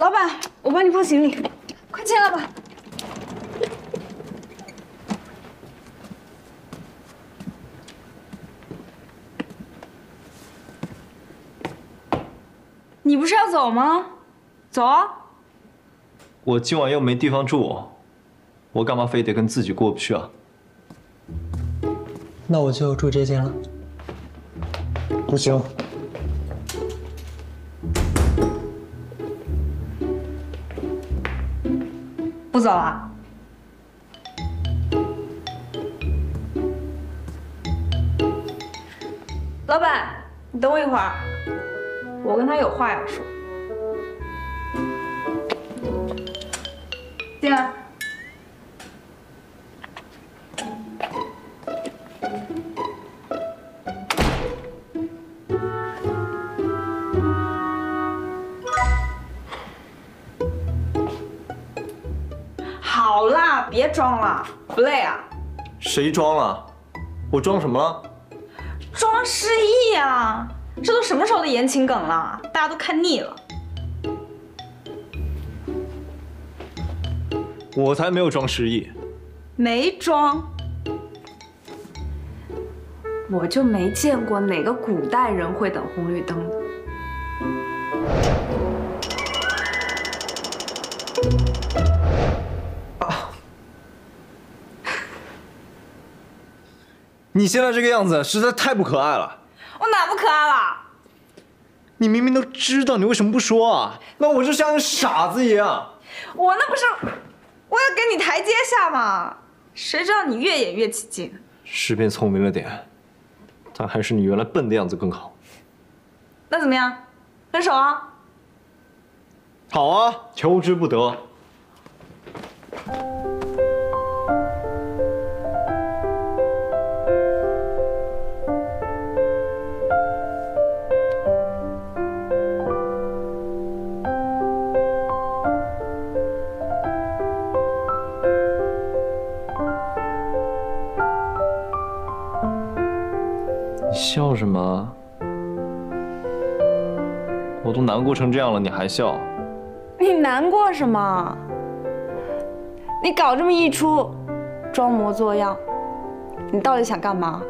老板，我帮你放行李，快进来吧。你不是要走吗？走啊！我今晚又没地方住，我干嘛非得跟自己过不去啊？那我就住这间了。不行。 不走了。老板，你等我一会儿，我跟他有话要说。进来。别装了，不累啊？谁装了？我装什么了？装失忆啊！这都什么时候的言情梗了？大家都看腻了。我才没有装失忆。没装。我就没见过哪个古代人会等红绿灯的。 你现在这个样子实在太不可爱了。我哪不可爱了？你明明都知道，你为什么不说啊？那我就像个傻子一样。我那不是，我要给你台阶下嘛。谁知道你越演越起劲。是变聪明了点，但还是你原来笨的样子更好。那怎么样？分手啊？好啊，求之不得。 笑什么？我都难过成这样了，你还笑？你难过什么？你搞这么一出，装模作样，你到底想干嘛？